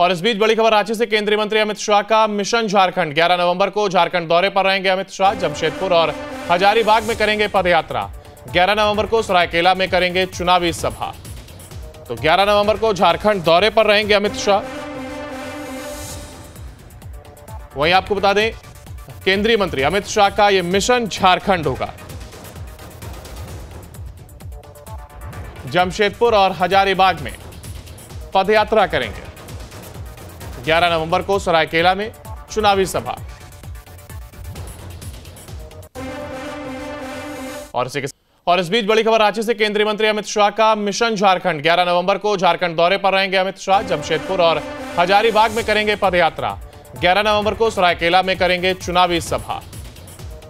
और इस बीच बड़ी खबर रांची से, केंद्रीय मंत्री अमित शाह का मिशन झारखंड। 11 नवंबर को झारखंड दौरे पर रहेंगे अमित शाह। जमशेदपुर और हजारीबाग में करेंगे पदयात्रा। 11 नवंबर को सरायकेला में करेंगे चुनावी सभा। तो 11 नवंबर को झारखंड दौरे पर रहेंगे अमित शाह। वहीं आपको बता दें, केंद्रीय मंत्री अमित शाह का यह मिशन झारखंड होगा। जमशेदपुर और हजारीबाग में पदयात्रा करेंगे। 11 नवंबर को सरायकेला में चुनावी सभा। और इस बीच बड़ी खबर रांची से, केंद्रीय मंत्री अमित शाह का मिशन झारखंड। 11 नवंबर को झारखंड दौरे पर रहेंगे अमित शाह। जमशेदपुर और हजारीबाग में करेंगे पदयात्रा। 11 नवंबर को सरायकेला में करेंगे चुनावी सभा।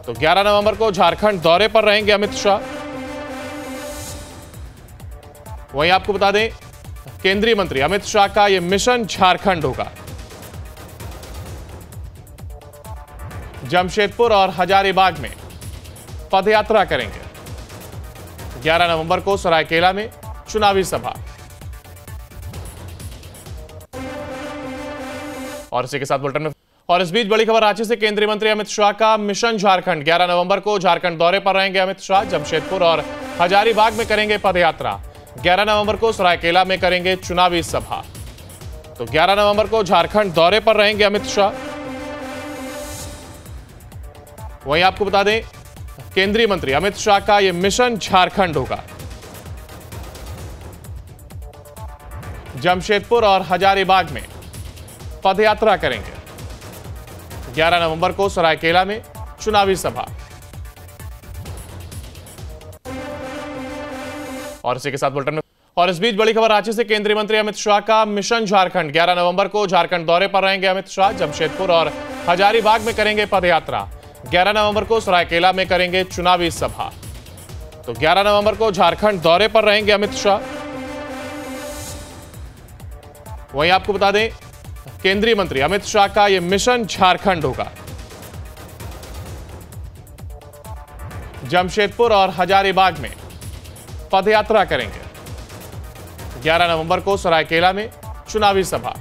तो 11 नवंबर को झारखंड दौरे पर रहेंगे अमित शाह। वहीं आपको बता दें, केंद्रीय मंत्री अमित शाह का यह मिशन झारखंड होगा। जमशेदपुर और हजारीबाग में पदयात्रा करेंगे। 11 नवंबर को सरायकेला में चुनावी सभा। और इसी के साथ बुलेटिन में। और इस बीच बड़ी खबर रांची से, केंद्रीय मंत्री अमित शाह का मिशन झारखंड। 11 नवंबर को झारखंड दौरे पर रहेंगे अमित शाह। जमशेदपुर और हजारीबाग में करेंगे पदयात्रा। 11 नवंबर को सरायकेला में करेंगे चुनावी सभा। तो 11 नवंबर को झारखंड दौरे पर रहेंगे अमित शाह। वहीं आपको बता दें, केंद्रीय मंत्री अमित शाह का यह मिशन झारखंड होगा। जमशेदपुर और हजारीबाग में पदयात्रा करेंगे। 11 नवंबर को सरायकेला में चुनावी सभा। और इसी के साथ बुलेटिन में। और इस बीच बड़ी खबर रांची से, केंद्रीय मंत्री अमित शाह का मिशन झारखंड। 11 नवंबर को झारखंड दौरे पर रहेंगे अमित शाह। जमशेदपुर और हजारीबाग में करेंगे पदयात्रा। 11 नवंबर को सरायकेला में करेंगे चुनावी सभा। तो 11 नवंबर को झारखंड दौरे पर रहेंगे अमित शाह। वहीं आपको बता दें, केंद्रीय मंत्री अमित शाह का यह मिशन झारखंड होगा। जमशेदपुर और हजारीबाग में पदयात्रा करेंगे। 11 नवंबर को सरायकेला में चुनावी सभा।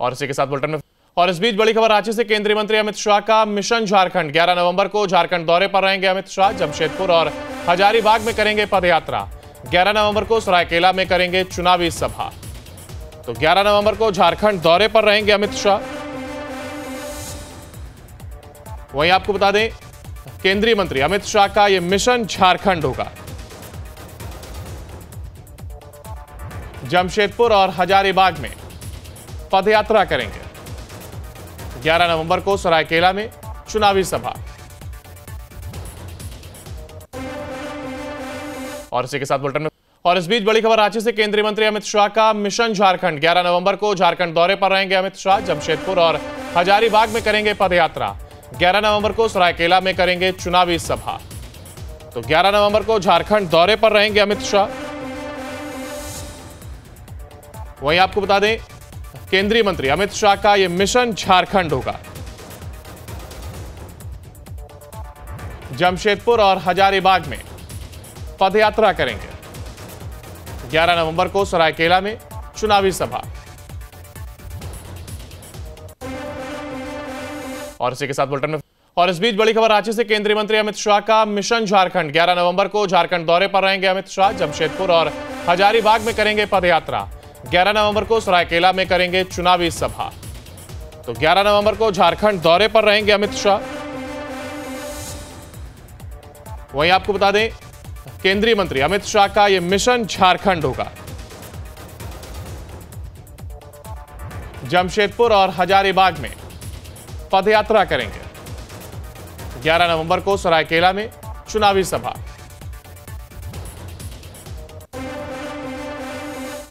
और इसी के साथ बुलेटिन में। और इस बीच बड़ी खबर रांची से, केंद्रीय मंत्री अमित शाह का मिशन झारखंड। 11 नवंबर को झारखंड दौरे पर रहेंगे अमित शाह। जमशेदपुर और हजारीबाग में करेंगे पदयात्रा। 11 नवंबर को सरायकेला में करेंगे चुनावी सभा। तो 11 नवंबर को झारखंड दौरे पर रहेंगे अमित शाह। वहीं आपको बता दें, केंद्रीय मंत्री अमित शाह का यह मिशन झारखंड होगा। जमशेदपुर और हजारीबाग में पदयात्रा करेंगे। 11 नवंबर को सरायकेला में चुनावी सभा। और इसी के साथ बुलेटिन में। और इस बीच बड़ी खबर रांची से, केंद्रीय मंत्री अमित शाह का मिशन झारखंड। 11 नवंबर को झारखंड दौरे पर रहेंगे अमित शाह। जमशेदपुर और हजारीबाग में करेंगे पदयात्रा। 11 नवंबर को सरायकेला में करेंगे चुनावी सभा। तो 11 नवंबर को झारखंड दौरे पर रहेंगे अमित शाह। वहीं आपको बता दें, केंद्रीय मंत्री अमित शाह का यह मिशन झारखंड होगा। जमशेदपुर और हजारीबाग में पदयात्रा करेंगे। 11 नवंबर को सरायकेला में चुनावी सभा। और इसी के साथ बुलेटिन में। और इस बीच बड़ी खबर रांची से, केंद्रीय मंत्री अमित शाह का मिशन झारखंड। 11 नवंबर को झारखंड दौरे पर रहेंगे अमित शाह। जमशेदपुर और हजारीबाग में करेंगे पदयात्रा। 11 नवंबर को सरायकेला में करेंगे चुनावी सभा। तो 11 नवंबर को झारखंड दौरे पर रहेंगे अमित शाह। वहीं आपको बता दें, केंद्रीय मंत्री अमित शाह का यह मिशन झारखंड होगा। जमशेदपुर और हजारीबाग में पदयात्रा करेंगे। 11 नवंबर को सरायकेला में चुनावी सभा।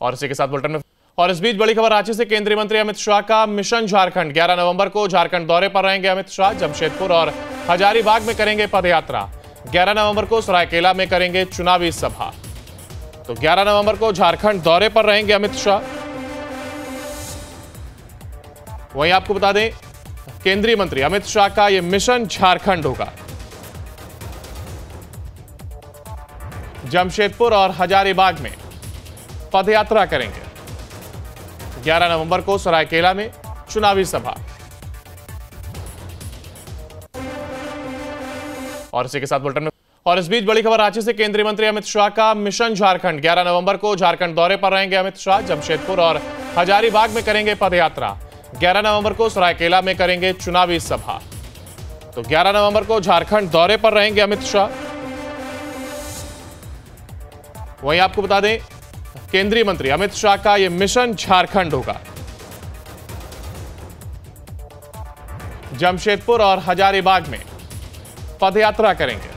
और इसी के साथ बुलेटिन में। और इस बीच बड़ी खबर रांची से, केंद्रीय मंत्री अमित शाह का मिशन झारखंड। 11 नवंबर को झारखंड दौरे पर रहेंगे अमित शाह। जमशेदपुर और हजारीबाग में करेंगे पदयात्रा। 11 नवंबर को सरायकेला में करेंगे चुनावी सभा। तो 11 नवंबर को झारखंड दौरे पर रहेंगे अमित शाह। वहीं आपको बता दें, केंद्रीय मंत्री अमित शाह का यह मिशन झारखंड होगा। जमशेदपुर और हजारीबाग में पदयात्रा करेंगे। 11 नवंबर को सरायकेला में चुनावी सभा। और इसी के साथ बुलेटिन में, और इस बीच बड़ी खबर रांची से, केंद्रीय मंत्री अमित शाह का मिशन झारखंड। 11 नवंबर को झारखंड दौरे पर रहेंगे अमित शाह। जमशेदपुर और हजारीबाग में करेंगे पदयात्रा। 11 नवंबर को सरायकेला में करेंगे चुनावी सभा। तो 11 नवंबर को झारखंड दौरे पर रहेंगे अमित शाह। वहीं आपको बता दें, केंद्रीय मंत्री अमित शाह का यह मिशन झारखंड होगा। जमशेदपुर और हजारीबाग में पदयात्रा करेंगे।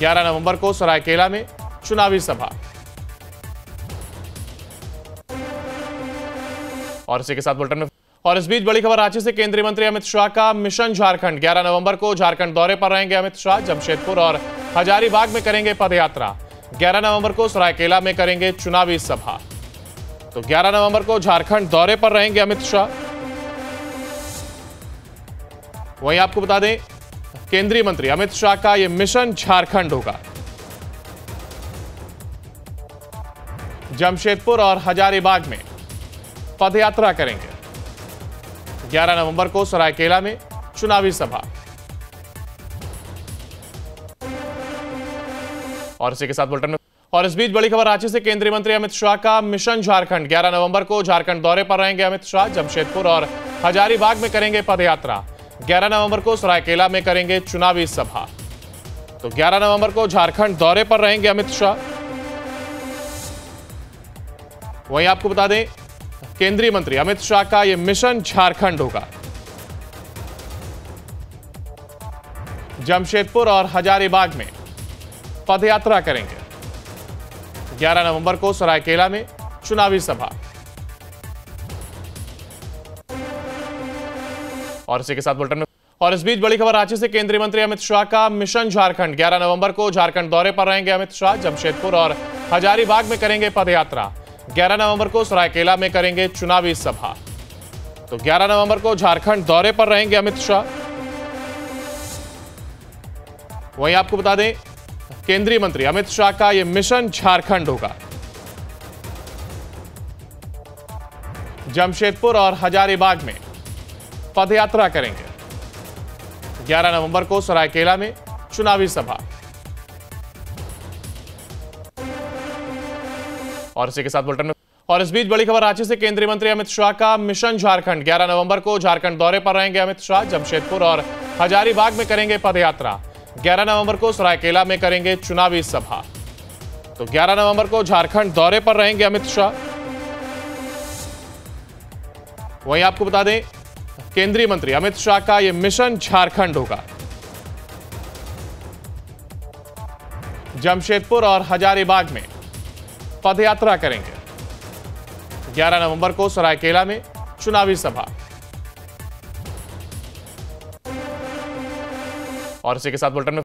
11 नवंबर को सरायकेला में चुनावी सभा। और इसी के साथ बुलेटिन में, और इस बीच बड़ी खबर रांची से, केंद्रीय मंत्री अमित शाह का मिशन झारखंड। 11 नवंबर को झारखंड दौरे पर रहेंगे अमित शाह। जमशेदपुर और हजारीबाग में करेंगे पदयात्रा। 11 नवंबर को सरायकेला में करेंगे चुनावी सभा। तो 11 नवंबर को झारखंड दौरे पर रहेंगे अमित शाह। वहीं आपको बता दें, केंद्रीय मंत्री अमित शाह का यह मिशन झारखंड होगा। जमशेदपुर और हजारीबाग में पदयात्रा करेंगे। 11 नवंबर को सरायकेला में चुनावी सभा। और इसी के साथ बुलेटिन में, और इस बीच बड़ी खबर रांची से, केंद्रीय मंत्री अमित शाह का मिशन झारखंड। 11 नवंबर को झारखंड दौरे पर रहेंगे अमित शाह। जमशेदपुर और हजारीबाग में करेंगे पदयात्रा। 11 नवंबर को सरायकेला में करेंगे चुनावी सभा। तो 11 नवंबर को झारखंड दौरे पर रहेंगे अमित शाह। वहीं आपको बता दें, केंद्रीय मंत्री अमित शाह का यह मिशन झारखंड होगा। जमशेदपुर और हजारीबाग में पदयात्रा करेंगे। 11 नवंबर को सरायकेला में चुनावी सभा। और इसी के साथ बुलेटिन में, और इस बीच बड़ी खबर रांची से, केंद्रीय मंत्री अमित शाह का मिशन झारखंड। 11 नवंबर को झारखंड दौरे पर रहेंगे अमित शाह। जमशेदपुर और हजारीबाग में करेंगे पदयात्रा। 11 नवंबर को सरायकेला में करेंगे चुनावी सभा। तो 11 नवंबर को झारखंड दौरे पर रहेंगे अमित शाह। वहीं आपको बता दें, केंद्रीय मंत्री अमित शाह का यह मिशन झारखंड होगा। जमशेदपुर और हजारीबाग में पदयात्रा करेंगे। 11 नवंबर को सरायकेला में चुनावी सभा। और इसी के साथ बुलेटिन में, और इस बीच बड़ी खबर रांची से, केंद्रीय मंत्री अमित शाह का मिशन झारखंड। 11 नवंबर को झारखंड दौरे पर रहेंगे अमित शाह। जमशेदपुर और हजारीबाग में करेंगे पदयात्रा। 11 नवंबर को सरायकेला में करेंगे चुनावी सभा। तो 11 नवंबर को झारखंड दौरे पर रहेंगे अमित शाह। वहीं आपको बता दें, केंद्रीय मंत्री अमित शाह का यह मिशन झारखंड होगा। जमशेदपुर और हजारीबाग में पदयात्रा करेंगे। 11 नवंबर को सरायकेला में चुनावी सभा। और इसी के साथ बुलेटिन में